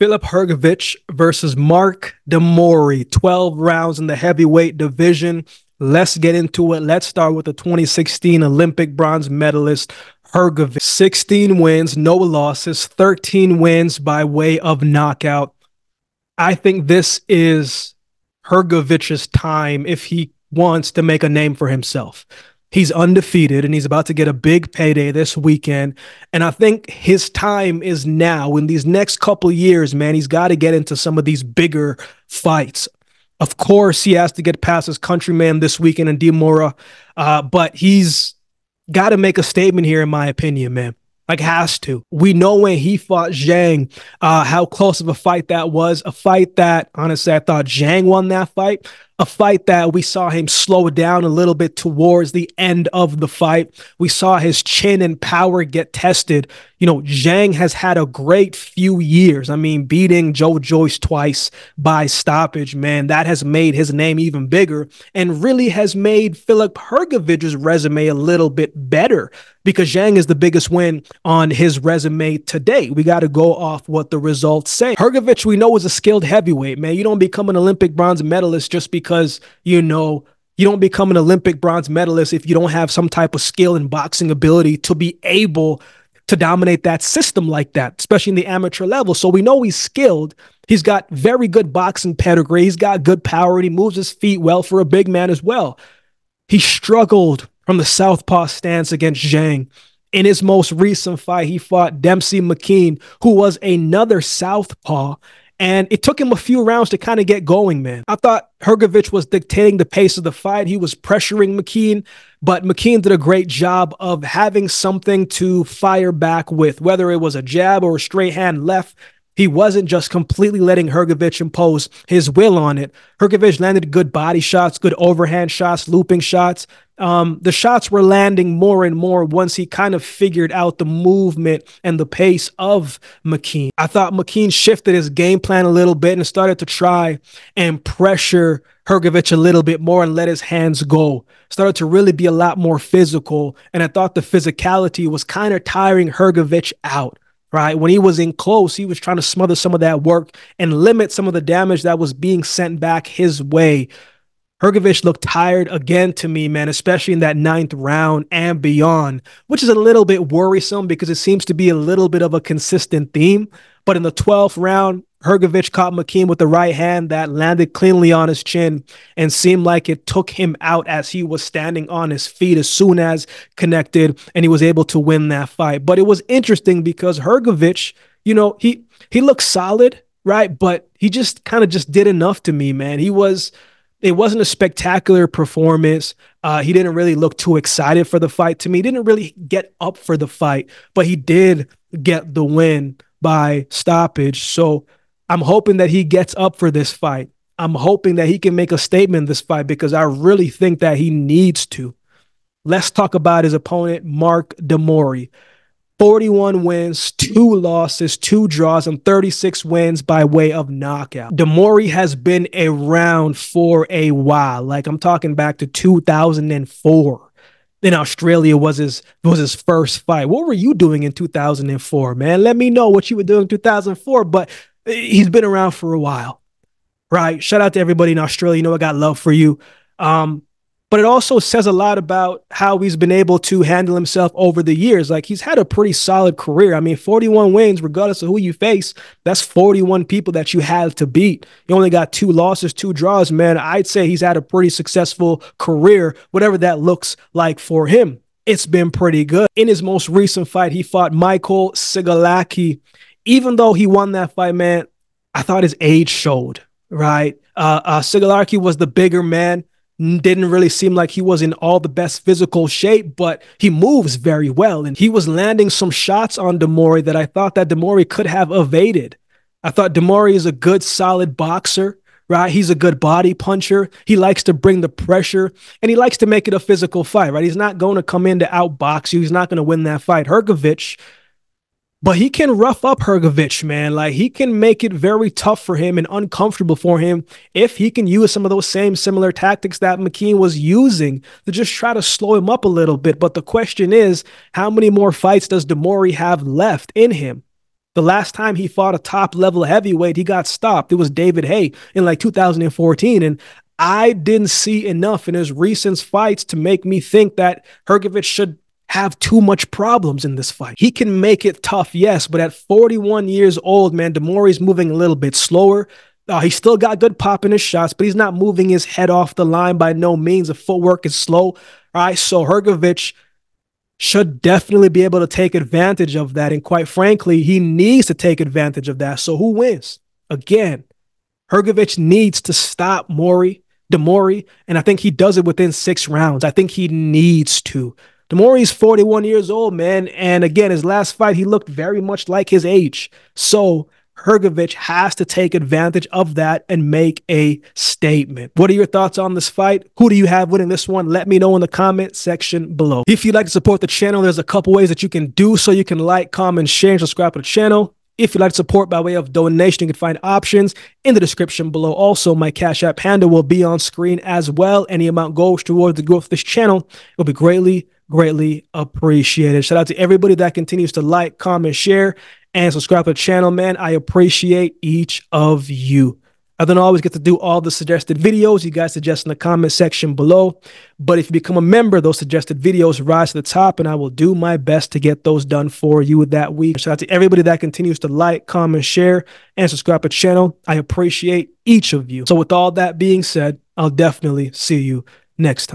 Filip Hrgovic versus Mark De Mori, 12 rounds in the heavyweight division. Let's get into it. Let's start with the 2016 Olympic bronze medalist, Hrgovic. 16 wins, no losses, 13 wins by way of knockout. I think this is Hrgovic's time if he wants to make a name for himself. He's undefeated, and he's about to get a big payday this weekend. And I think his time is now. In these next couple of years, man, he's got to get into some of these bigger fights. Of course, he has to get past his countryman this weekend in De Mori, but he's got to make a statement here, in my opinion, man. Like, has to. We know when he fought Zhang, how close of a fight that was. A fight that, honestly, I thought Zhang won that fight. A fight that we saw him slow down a little bit towards the end of the fight. We saw his chin and power get tested. You know, Zhang has had a great few years. I mean, beating Joe Joyce twice by stoppage, man, that has made his name even bigger and really has made Filip Hrgovic's resume a little bit better, because Zhang is the biggest win on his resume today. We got to go off what the results say. Hrgovic, we know, is a skilled heavyweight, man. You don't become an Olympic bronze medalist just because, you know, you don't become an Olympic bronze medalist if you don't have some type of skill and boxing ability to be able to dominate that system like that, especially in the amateur level. So we know he's skilled. He's got very good boxing pedigree. He's got good power, and he moves his feet well for a big man as well. He struggled from the southpaw stance against Zhang. In his most recent fight, he fought Dempsey McKean, who was another southpaw, and it took him a few rounds to kind of get going, man. I thought Hrgovic was dictating the pace of the fight. He was pressuring McKean, but McKean did a great job of having something to fire back with, whether it was a jab or a straight hand left. He wasn't just completely letting Hrgovic impose his will on it. Hrgovic landed good body shots, good overhand shots, looping shots. The shots were landing more and more once he kind of figured out the movement and the pace of McKean. I thought McKean shifted his game plan a little bit and started to try and pressure Hrgovic a little bit more and let his hands go. Started to really be a lot more physical, and I thought the physicality was kind of tiring Hrgovic out. Right? When he was in close, he was trying to smother some of that work and limit some of the damage that was being sent back his way. Hrgovic looked tired again to me, man, especially in that ninth round and beyond, which is a little bit worrisome because it seems to be a little bit of a consistent theme. But in the 12th round, Hrgovic caught McKean with the right hand that landed cleanly on his chin and seemed like it took him out as he was standing on his feet as soon as connected, and he was able to win that fight. But it was interesting because Hrgovic, you know, he looked solid, right? But he just kind of just did enough to me, man. It wasn't a spectacular performance. He didn't really look too excited for the fight to me. He didn't really get up for the fight, but he did get the win by stoppage. So I'm hoping that he gets up for this fight. I'm hoping that he can make a statement in this fight because I really think that he needs to. Let's talk about his opponent, Mark De Mori. 41 wins, 2 losses, 2 draws, and 36 wins by way of knockout. De Mori has been around for a while. Like, I'm talking back to 2004. In Australia was his first fight. What were you doing in 2004, man? Let me know what you were doing in 2004, but he's been around for a while, right? Shout out to everybody in Australia. You know, I got love for you. But it also says a lot about how he's been able to handle himself over the years. Like, he's had a pretty solid career. I mean, 41 wins, regardless of who you face, that's 41 people that you have to beat. You only got 2 losses, 2 draws, man. I'd say he's had a pretty successful career, whatever that looks like for him. It's been pretty good. In his most recent fight, he fought Michael Sigalaki. Even though he won that fight, man, I thought his age showed, right? Sigalaki was the bigger man. Didn't really seem like he was in all the best physical shape, but he moves very well. And he was landing some shots on De Mori that I thought that De Mori could have evaded. I thought De Mori is a good, solid boxer, right? He's a good body puncher. He likes to bring the pressure, and he likes to make it a physical fight, right? He's not going to come in to outbox you. He's not going to win that fight. Hrgovic, but he can rough up Hrgovic, man. Like, he can make it very tough for him and uncomfortable for him if he can use some of those same similar tactics that McKean was using to just try to slow him up a little bit. But the question is, how many more fights does De Mori have left in him? The last time he fought a top-level heavyweight, he got stopped. It was David Haye in like 2014, and I didn't see enough in his recent fights to make me think that Hrgovic should have too much problems in this fight. He can make it tough, yes, but at 41 years old, man, De Mori's moving a little bit slower. He's still got good pop in his shots, but he's not moving his head off the line by no means. The footwork is slow. All right, so Hrgovic should definitely be able to take advantage of that. And quite frankly, he needs to take advantage of that. So who wins? Again, Hrgovic needs to stop De Mori, and I think he does it within 6 rounds. I think he needs to. De Mori's 41 years old, man. And again, his last fight, he looked very much like his age. So Hrgovic has to take advantage of that and make a statement. What are your thoughts on this fight? Who do you have winning this one? Let me know in the comment section below. If you'd like to support the channel, there's a couple ways that you can do so. You can like, comment, share, and subscribe to the channel. If you'd like to support by way of donation, you can find options in the description below. Also, my Cash App handle will be on screen as well. Any amount goes towards the growth of this channel. It will be greatly appreciated. Shout out to everybody that continues to like, comment, share, and subscribe to the channel, man. I appreciate each of you. I don't always get to do all the suggested videos you guys suggest in the comment section below, but if you become a member, those suggested videos rise to the top, and I will do my best to get those done for you that week. Shout out to everybody that continues to like, comment, share, and subscribe to the channel. I appreciate each of you. So with all that being said, I'll definitely see you next time.